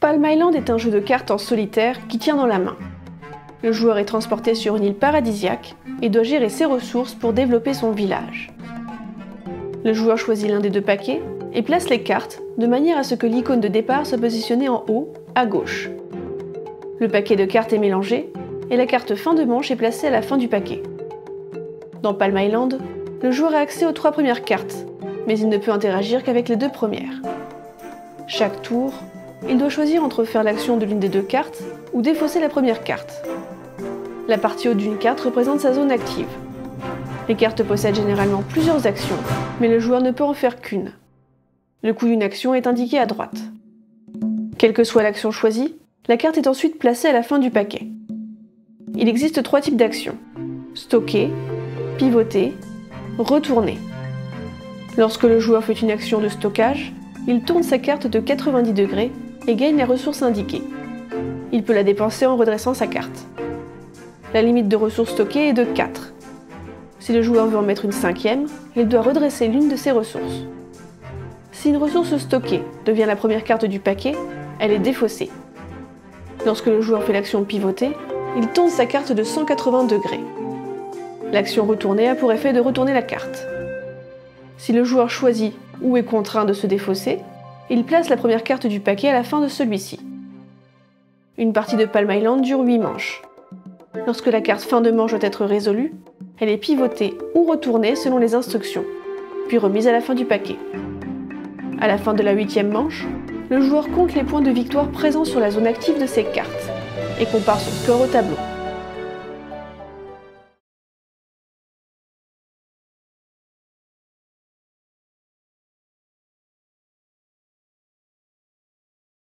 Palm Island est un jeu de cartes en solitaire qui tient dans la main. Le joueur est transporté sur une île paradisiaque et doit gérer ses ressources pour développer son village. Le joueur choisit l'un des deux paquets et place les cartes de manière à ce que l'icône de départ soit positionnée en haut, à gauche. Le paquet de cartes est mélangé et la carte fin de manche est placée à la fin du paquet. Dans Palm Island, le joueur a accès aux 3 premières cartes, mais il ne peut interagir qu'avec les 2 premières. Chaque tour, il doit choisir entre faire l'action de l'une des 2 cartes ou défausser la première carte. La partie haute d'une carte représente sa zone active. Les cartes possèdent généralement plusieurs actions, mais le joueur ne peut en faire qu'une. Le coût d'une action est indiqué à droite. Quelle que soit l'action choisie, la carte est ensuite placée à la fin du paquet. Il existe 3 types d'actions: stocker, pivoter, retourner. Lorsque le joueur fait une action de stockage, il tourne sa carte de 90 degrés et gagne la ressource indiquée. Il peut la dépenser en redressant sa carte. La limite de ressources stockées est de 4. Si le joueur veut en mettre une 5e, il doit redresser l'une de ses ressources. Si une ressource stockée devient la première carte du paquet, elle est défaussée. Lorsque le joueur fait l'action pivoter, il tourne sa carte de 180 degrés. L'action retournée a pour effet de retourner la carte. Si le joueur choisit ou est contraint de se défausser, il place la première carte du paquet à la fin de celui-ci. Une partie de Palm Island dure 8 manches. Lorsque la carte fin de manche doit être résolue, elle est pivotée ou retournée selon les instructions, puis remise à la fin du paquet. À la fin de la 8e manche, le joueur compte les points de victoire présents sur la zone active de ses cartes et compare son score au tableau.